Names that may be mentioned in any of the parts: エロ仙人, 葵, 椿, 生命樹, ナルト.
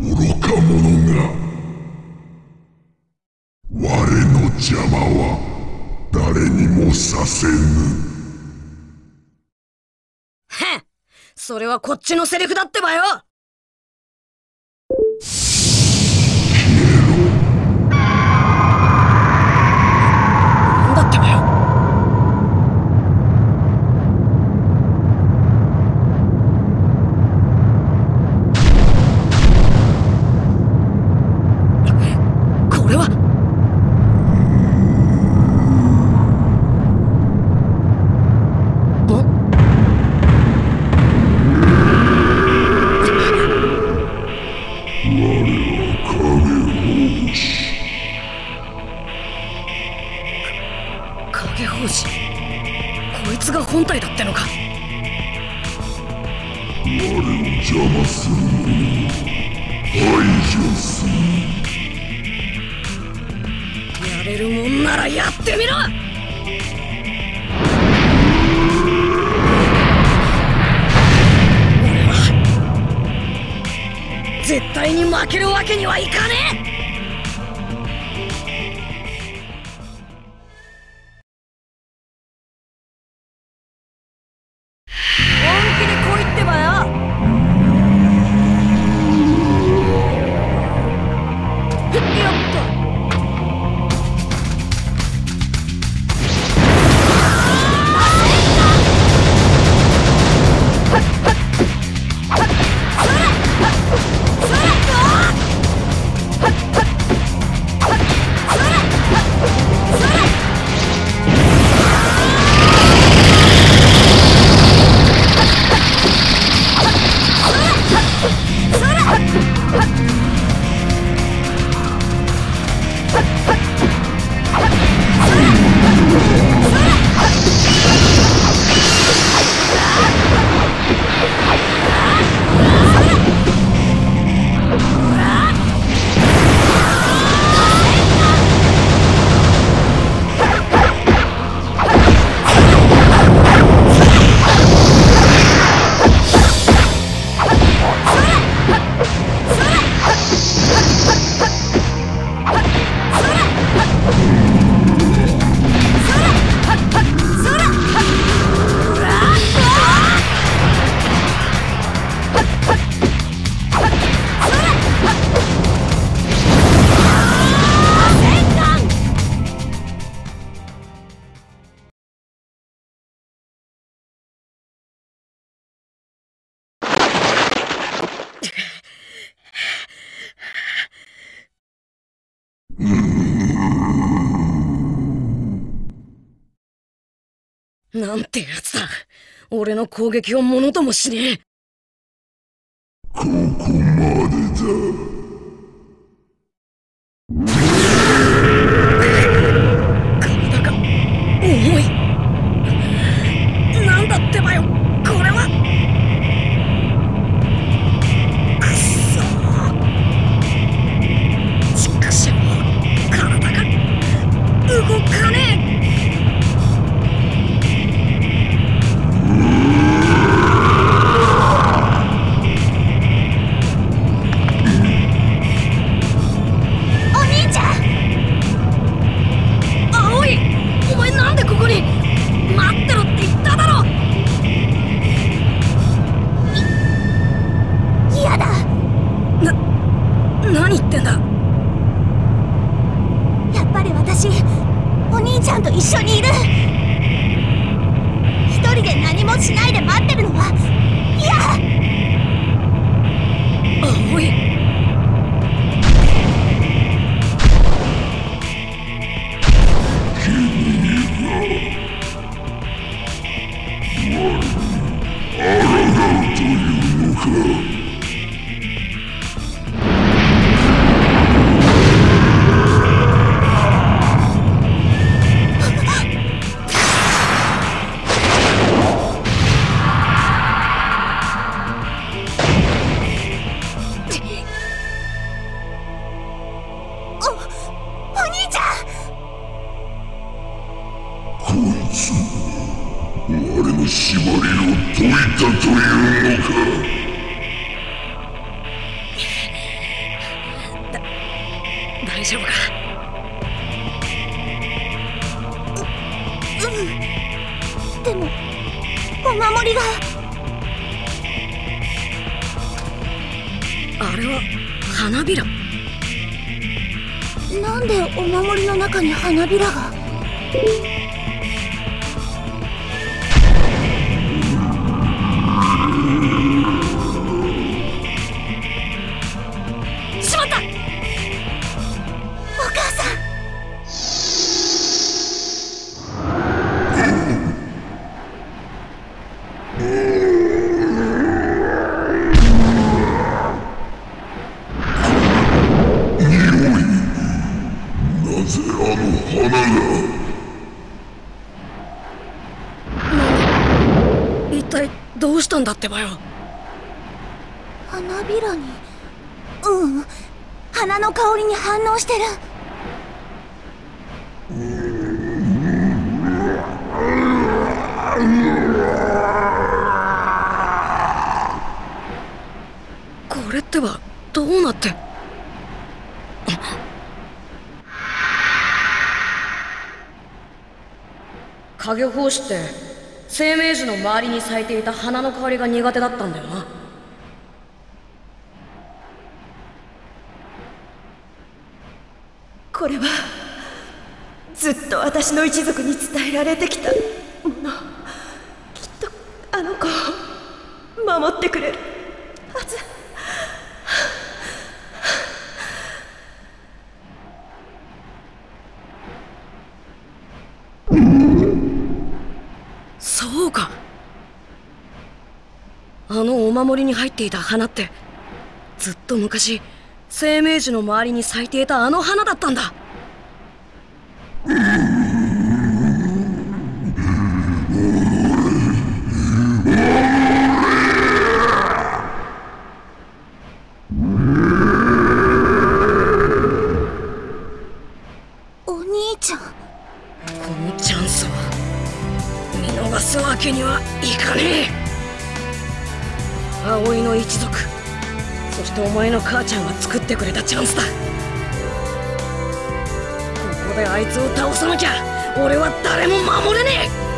愚か者が、我の邪魔は誰にもさせぬ。へん、それはこっちのセリフだってばよ。なんてやつだ。俺の攻撃をものともしねえ。ここまでだ。うん、でもお守りが。あれは花びら。なんでお守りの中に花びらが。だってばよ。花びらに、うん、花の香りに反応してる。これってばどうなって。影胞子って生命樹の周りに咲いていた花の香りが苦手だったんだよな。これはずっと私の一族に伝えられてきたもの。きっとあの子を守ってくれるはず。そうか、あのお守りに入っていた花ってずっと昔生命樹の周りに咲いていたあの花だったんだ。お兄ちゃん、このチャンスは逃すわけにはいかねえ。葵の一族、そしてお前の母ちゃんが作ってくれたチャンスだ。ここであいつを倒さなきゃ俺は誰も守れねえ。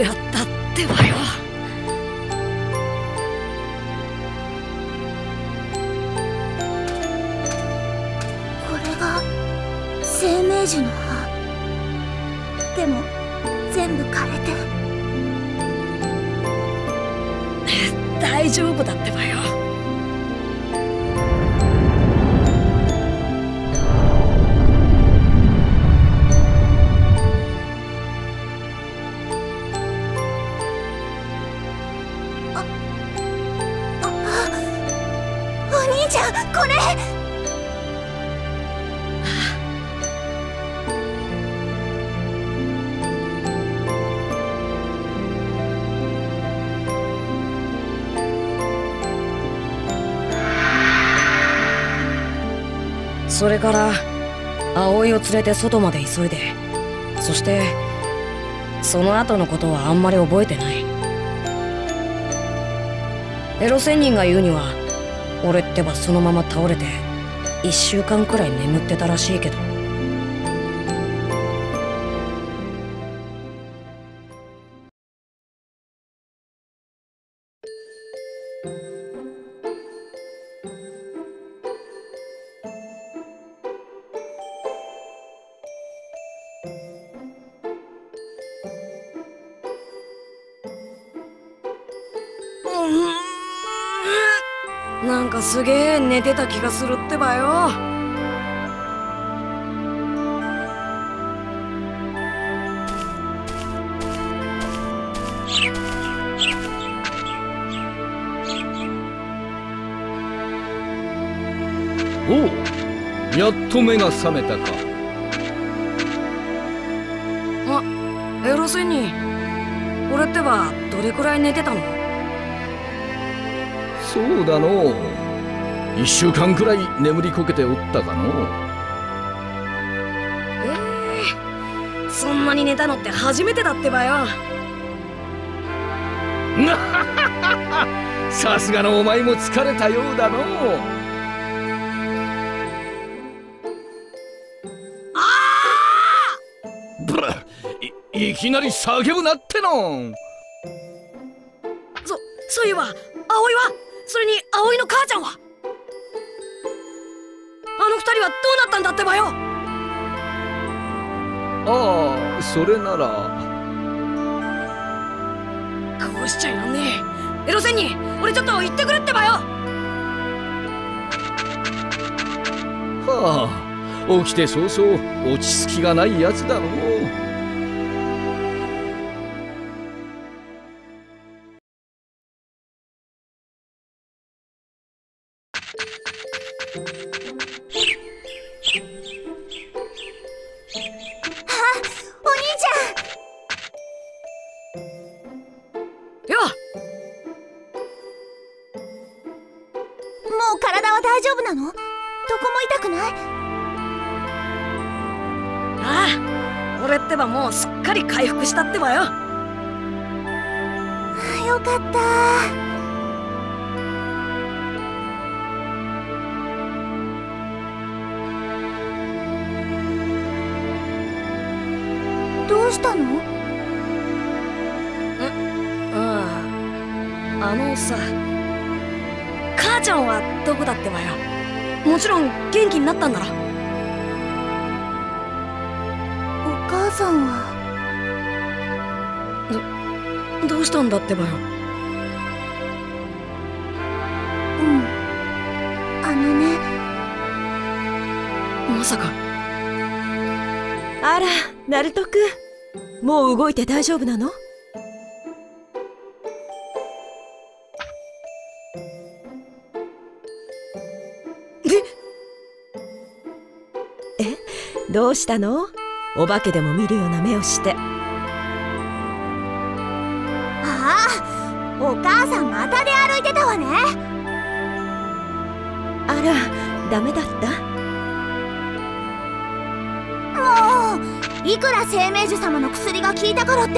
やったってばよ。これが生命樹の葉。でも全部枯れて。大丈夫だってばよ。それから葵を連れて外まで急いで、そしてその後のことはあんまり覚えてない。エロ仙人が言うには、俺ってばそのまま倒れて1週間くらい眠ってたらしいけど。なんかすげえ寝てた気がするってばよ。おう、やっと目が覚めたか。あ、エロ仙人、俺ってばどれくらい寝てたの？そうだのう、1週間くらい眠りこけておったかの。そんなに寝たのって初めてだってばよ。さすがのお前も疲れたようだのう。ブラ、いきなり叫ぶなっての。そういえば葵は、それに葵の母ちゃんは、あの二人はどうなったんだってばよ。ああ、それならこうしちゃいらんねえ。エロ仙人、俺ちょっと行ってくるってばよ。はあ、起きて早々落ち着きがないやつだろう。もうすっかり回復したってばよ。よかった。どうしたの？あのさ、母ちゃんはどこだってばよ。もちろん元気になったんだろ。お母さんはどうしたんだってばよ。まさか。あら、ナルト君、もう動いて大丈夫なの？え、どうしたの？お化けでも見るような目をして。ああ、お母さんまた出歩いてたわね。あら、ダメだった？もう、いくら生命樹様の薬が効いたからって、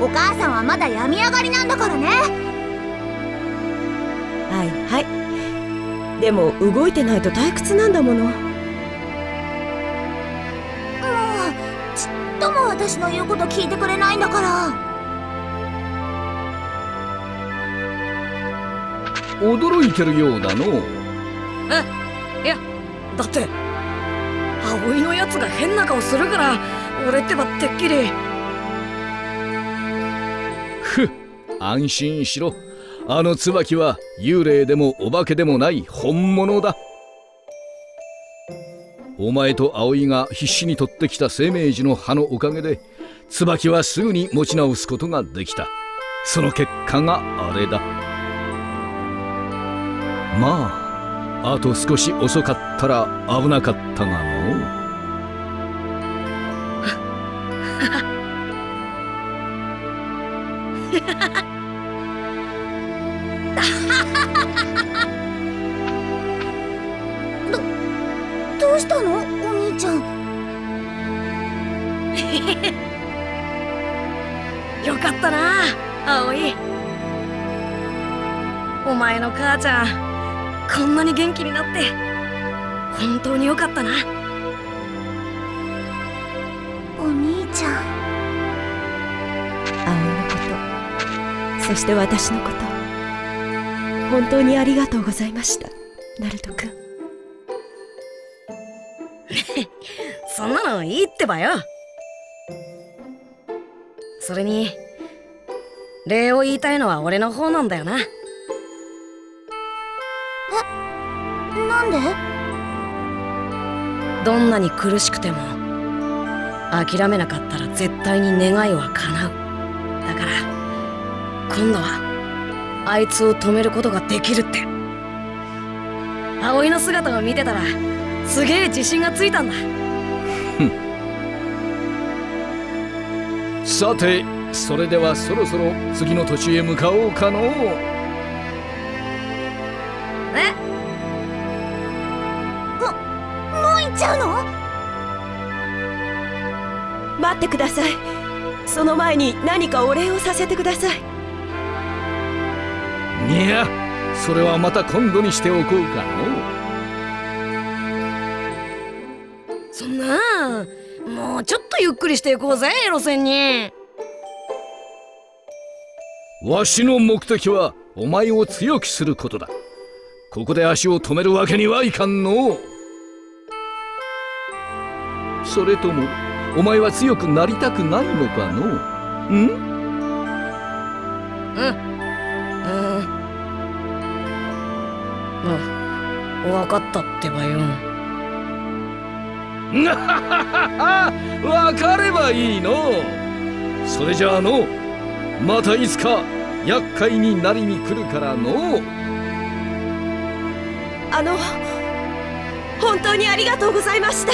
お母さんはまだ病み上がりなんだからね。はいはい、でも動いてないと退屈なんだもの。私の言うこと聞いてくれないんだから。驚いてるようだの。え、いや、だって葵のやつが変な顔するから俺ってばてっきり。ふっ、安心しろ。あの椿は幽霊でもお化けでもない本物だ。お前と葵が必死に取ってきた生命樹の葉のおかげで椿はすぐに持ち直すことができた。その結果があれだ。まああと少し遅かったら危なかったがの。どうしたのお兄ちゃん。よかったな葵。お前の母ちゃんこんなに元気になって本当によかったな。お兄ちゃん。葵のこと、そして私のこと、本当にありがとうございました、ナルト君。そんなのいいってばよ。それに礼を言いたいのは俺の方なんだよな。え、なんで？どんなに苦しくても諦めなかったら絶対に願いは叶う。だから今度はあいつを止めることができるって。葵の姿を見てたらすげえ自信がついたんだ。さて、それではそろそろ次の土地へ向かおうかの。え？もう行っちゃうの？待ってください。その前に何かお礼をさせてください。いや、それはまた今度にしておこうかの。そんな、もうちょっとゆっくりしていこうぜ路線に。わしの目的はお前を強くすることだ。ここで足を止めるわけにはいかんの。それともお前は強くなりたくないのかの。ん？分かったってばよ。なはははは、分かればいいの。それじゃあの、またいつか厄介になりに来るからの。本当にありがとうございました。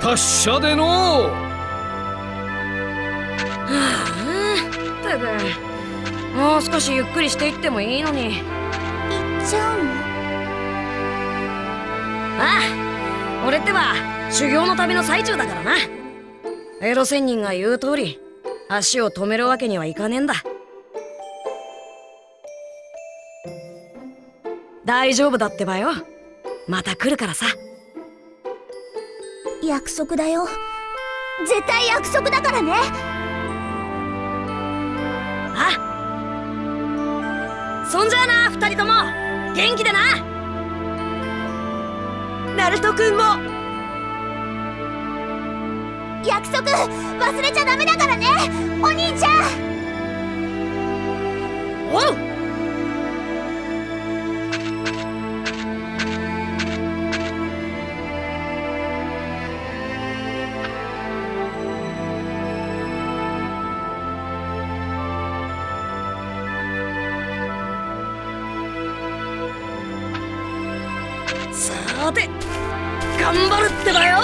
達者での。はあ、たぶんもう少しゆっくりしていってもいいのに。行っちゃうの？ああ、俺ってば修行の旅の最中だからな。エロ仙人が言う通り足を止めるわけにはいかねえんだ。大丈夫だってばよ。また来るからさ。約束だよ。絶対約束だからね。あ、そんじゃあな、二人とも元気でな。ナルト君も約束忘れちゃダメだからねお兄ちゃん。おう。さて頑張るってばよ。